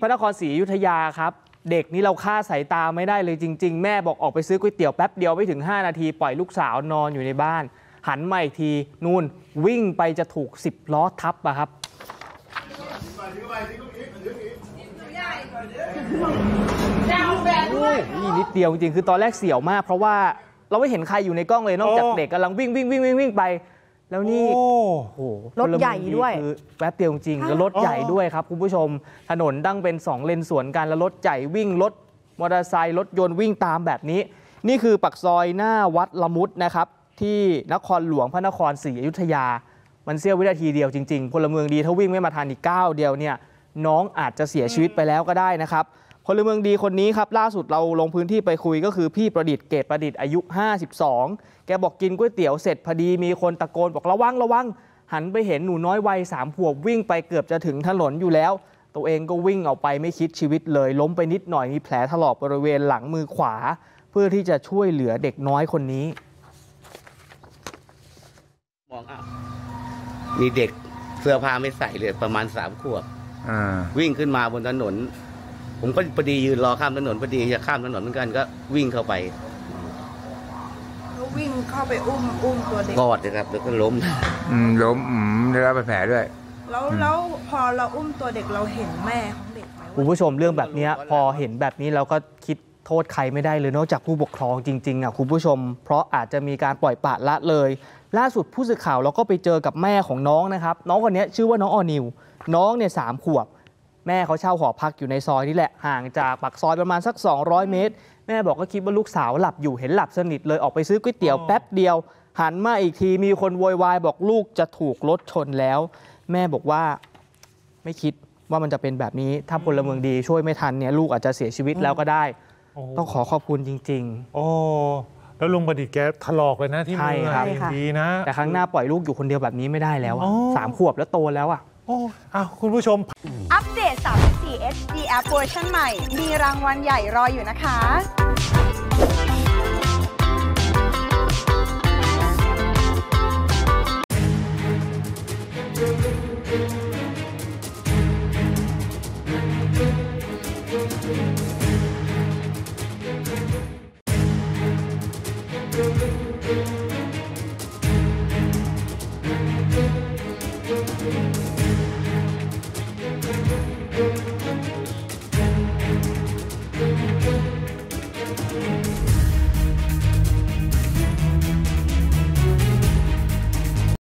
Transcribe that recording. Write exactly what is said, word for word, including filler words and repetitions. พระนครศรีอยุธยาครับเด็กนี้เราฆ่าสายตาไม่ได้เลยจริงๆแม่บอกออกไปซื้อก๋วยเตี๋ยวแป๊บเดียวไม่ถึงห้านาทีปล่อยลูกสาวนอนอยู่ในบ้านหันมาอีกทีนู่นวิ่งไปจะถูกสิบล้อทับอะครับนี่นิดเดียวจริงคือตอนแรกเสี่ยวมากเพราะว่าเราไม่เห็นใครอยู่ในกล้องเลยนอกจากเด็กกำลังวิ่งวิ่งวิ่งวิ่งวิ่งไปแล้วนี่โอ้โหรถใหญ่ด้วยคือแป๊บเดียวจริงแล้วรถใหญ่ด้วยครับคุณผู้ชมถนนตั้งเป็นสองเลนสวนกันแล้วรถใหญ่วิ่งรถมอเตอร์ไซค์รถยนต์วิ่งตามแบบนี้นี่คือปากซอยหน้าวัดละมุดนะครับที่นครหลวงพระนครศรีอยุธยามันเสี้ยววินาทีเดียวจริงๆพลเมืองดีถ้าวิ่งไม่มาทันอีกก้าวเดียวเนี่ยน้องอาจจะเสียชีวิตไปแล้วก็ได้นะครับพลเมืองดีคนนี้ครับล่าสุดเราลงพื้นที่ไปคุยก็คือพี่ประดิษฐ์เกตประดิษฐ์อายุห้าสิบสองแกบอกกินก๋วยเตี๋ยวเสร็จพอดีมีคนตะโกนบอกระวังระวังหันไปเห็นหนูน้อยวัยสามขวบวิ่งไปเกือบจะถึงถนนอยู่แล้วตัวเองก็วิ่งออกไปไม่คิดชีวิตเลยล้มไปนิดหน่อยมีแผลถลอกบริเวณหลังมือขวาเพื่อที่จะช่วยเหลือเด็กน้อยคนนี้มองอ่ะมีเด็กเสื้อผ้าไม่ใส่เลยประมาณสามขวบวิ่งขึ้นมาบนถนนผมก็พอดียืนรอข้ามถนนพอดีจะข้ามถนนเหมือนกันก็วิ่งเข้าไปวิ่งเข้าไปอุ้มอุ้มตัวเด็กกอดนะครับแล้วก็ล้มล้มได้รับบาดแผลด้วยแล้วแล้วพอเราอุ้มตัวเด็กเราเห็นแม่ของเด็กไหมคุณผู้ชมเรื่องแบบนี้พอเห็นแบบนี้เราก็คิดโทษใครไม่ได้เลยนอกจากผู้ปกครองจริงๆอ่ะคุณผู้ชมเพราะอาจจะมีการปล่อยปละละเลยล่าสุดผู้สื่อข่าวเราก็ไปเจอกับแม่ของน้องนะครับน้องคนนี้ชื่อว่าน้องออนิวน้องเนี่ยสามขวบแม่เขาเช่าหอพักอยู่ในซอยนี่แหละห่างจากปากซอยประมาณสักสองร้อยเมตรแม่บอกก็คิดว่าลูกสาวหลับอยู่เห็นหลับสนิทเลยออกไปซื้อก๋วยเตี๋ยวแป๊บเดียวหันมาอีกทีมีคนโวยวายบอกลูกจะถูกรถชนแล้วแม่บอกว่าไม่คิดว่ามันจะเป็นแบบนี้ถ้าพลเมืองดีช่วยไม่ทันเนี่ยลูกอาจจะเสียชีวิตแล้วก็ได้ต้องขอขอบคุณจริงๆโอ้แล้วลุงประดิษฐ์แกถลอกเลยนะที่มือดีนะแต่ครั้งหน้าปล่อยลูกอยู่คนเดียวแบบนี้ไม่ได้แล้วสามขวบแล้วโตแล้วอ่ะโอ้อ้าวคุณผู้ชมอัปเดต สามสิบสี่ เอช ดี App เวอร์ชันใหม่มีรางวัลใหญ่รออยู่นะคะ